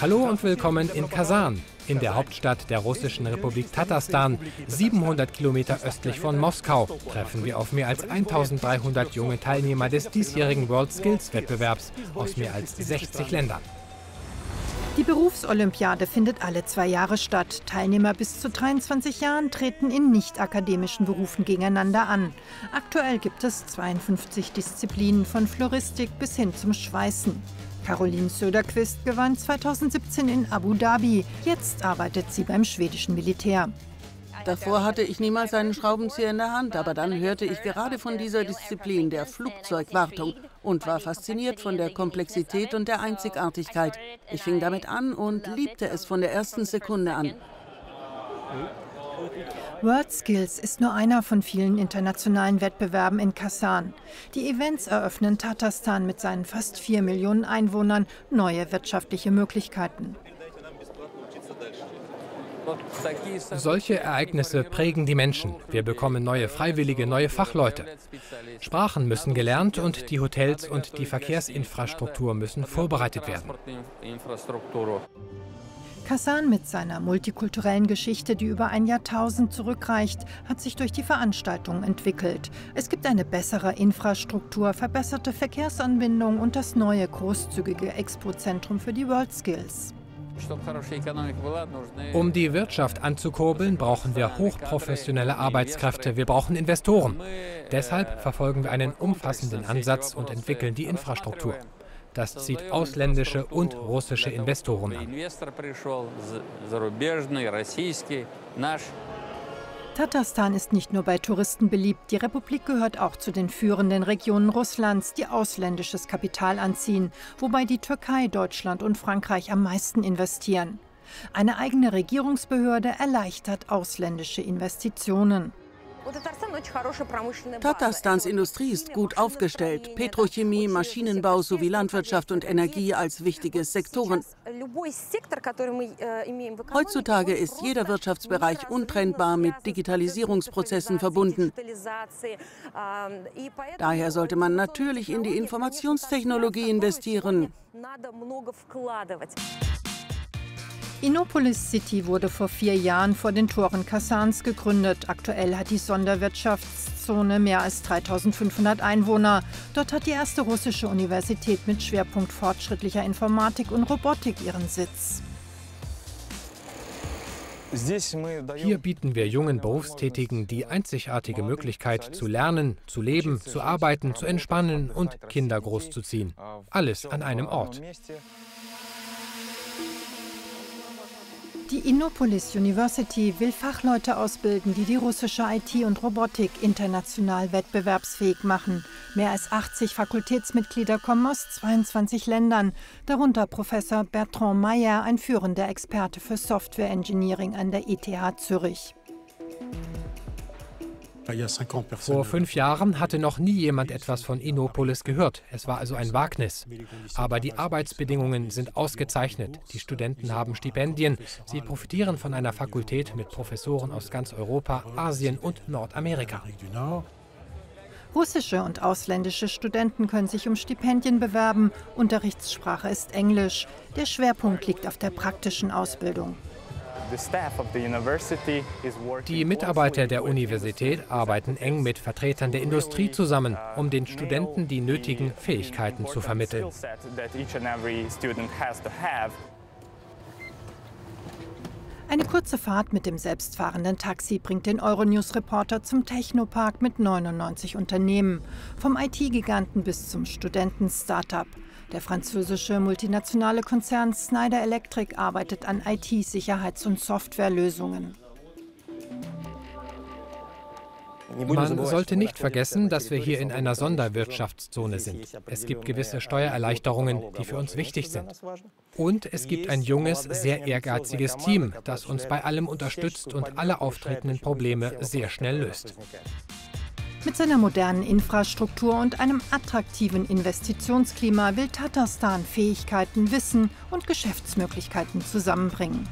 Hallo und willkommen in Kasan, in der Hauptstadt der russischen Republik Tatarstan, 700 Kilometer östlich von Moskau, treffen wir auf mehr als 1300 junge Teilnehmer des diesjährigen WorldSkills-Wettbewerbs aus mehr als 60 Ländern. Die Berufsolympiade findet alle 2 Jahre statt. Teilnehmer bis zu 23 Jahren treten in nicht-akademischen Berufen gegeneinander an. Aktuell gibt es 52 Disziplinen, von Floristik bis hin zum Schweißen. Caroline Söderquist gewann 2017 in Abu Dhabi. Jetzt arbeitet sie beim schwedischen Militär. Davor hatte ich niemals einen Schraubenzieher in der Hand, aber dann hörte ich gerade von dieser Disziplin, der Flugzeugwartung, und war fasziniert von der Komplexität und der Einzigartigkeit. Ich fing damit an und liebte es von der ersten Sekunde an. WorldSkills ist nur einer von vielen internationalen Wettbewerben in Kasan. Die Events eröffnen Tatarstan mit seinen fast 4 Millionen Einwohnern neue wirtschaftliche Möglichkeiten. Solche Ereignisse prägen die Menschen. Wir bekommen neue Freiwillige, neue Fachleute. Sprachen müssen gelernt und die Hotels und die Verkehrsinfrastruktur müssen vorbereitet werden. Kasan mit seiner multikulturellen Geschichte, die über ein Jahrtausend zurückreicht, hat sich durch die Veranstaltung entwickelt. Es gibt eine bessere Infrastruktur, verbesserte Verkehrsanbindung und das neue großzügige Expo-Zentrum für die WorldSkills. Um die Wirtschaft anzukurbeln, brauchen wir hochprofessionelle Arbeitskräfte, wir brauchen Investoren. Deshalb verfolgen wir einen umfassenden Ansatz und entwickeln die Infrastruktur. Das zieht ausländische und russische Investoren an. Tatarstan ist nicht nur bei Touristen beliebt, die Republik gehört auch zu den führenden Regionen Russlands, die ausländisches Kapital anziehen, wobei die Türkei, Deutschland und Frankreich am meisten investieren. Eine eigene Regierungsbehörde erleichtert ausländische Investitionen. Tatarstans Industrie ist gut aufgestellt. Petrochemie, Maschinenbau sowie Landwirtschaft und Energie als wichtige Sektoren. Heutzutage ist jeder Wirtschaftsbereich untrennbar mit Digitalisierungsprozessen verbunden. Daher sollte man natürlich in die Informationstechnologie investieren. Innopolis City wurde vor 4 Jahren vor den Toren Kasans gegründet. Aktuell hat die Sonderwirtschaftszone mehr als 3500 Einwohner. Dort hat die erste russische Universität mit Schwerpunkt fortschrittlicher Informatik und Robotik ihren Sitz. Hier bieten wir jungen Berufstätigen die einzigartige Möglichkeit zu lernen, zu leben, zu arbeiten, zu entspannen und Kinder großzuziehen. Alles an einem Ort. Die Innopolis University will Fachleute ausbilden, die die russische IT und Robotik international wettbewerbsfähig machen. Mehr als 80 Fakultätsmitglieder kommen aus 22 Ländern, darunter Professor Bertrand Meyer, ein führender Experte für Software Engineering an der ETH Zürich. Vor 5 Jahren hatte noch nie jemand etwas von Innopolis gehört. Es war also ein Wagnis. Aber die Arbeitsbedingungen sind ausgezeichnet. Die Studenten haben Stipendien. Sie profitieren von einer Fakultät mit Professoren aus ganz Europa, Asien und Nordamerika. Russische und ausländische Studenten können sich um Stipendien bewerben. Unterrichtssprache ist Englisch. Der Schwerpunkt liegt auf der praktischen Ausbildung. Die Mitarbeiter der Universität arbeiten eng mit Vertretern der Industrie zusammen, um den Studenten die nötigen Fähigkeiten zu vermitteln. Eine kurze Fahrt mit dem selbstfahrenden Taxi bringt den Euronews-Reporter zum Technopark mit 99 Unternehmen. Vom IT-Giganten bis zum Studenten-Startup. Der französische multinationale Konzern Schneider Electric arbeitet an IT-Sicherheits- und Softwarelösungen. Man sollte nicht vergessen, dass wir hier in einer Sonderwirtschaftszone sind. Es gibt gewisse Steuererleichterungen, die für uns wichtig sind. Und es gibt ein junges, sehr ehrgeiziges Team, das uns bei allem unterstützt und alle auftretenden Probleme sehr schnell löst. Mit seiner modernen Infrastruktur und einem attraktiven Investitionsklima will Tatarstan Fähigkeiten, Wissen und Geschäftsmöglichkeiten zusammenbringen.